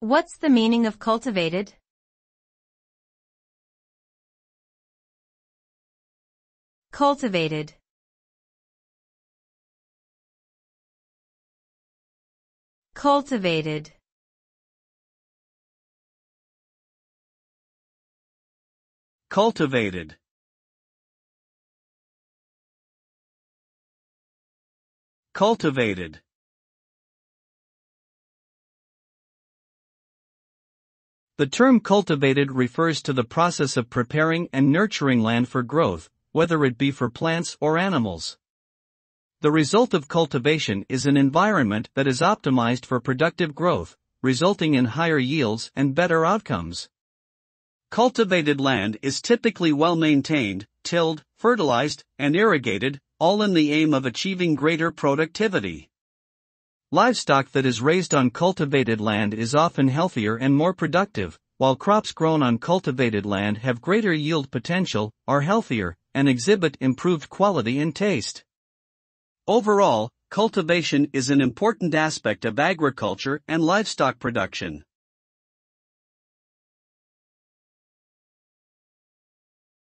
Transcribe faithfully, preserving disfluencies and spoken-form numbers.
What's the meaning of cultivated? Cultivated. Cultivated. Cultivated. Cultivated. The term cultivated refers to the process of preparing and nurturing land for growth, whether it be for plants or animals. The result of cultivation is an environment that is optimized for productive growth, resulting in higher yields and better outcomes. Cultivated land is typically well maintained, tilled, fertilized, and irrigated, all in the aim of achieving greater productivity. Livestock that is raised on cultivated land is often healthier and more productive, while crops grown on cultivated land have greater yield potential, are healthier, and exhibit improved quality and taste. Overall, cultivation is an important aspect of agriculture and livestock production.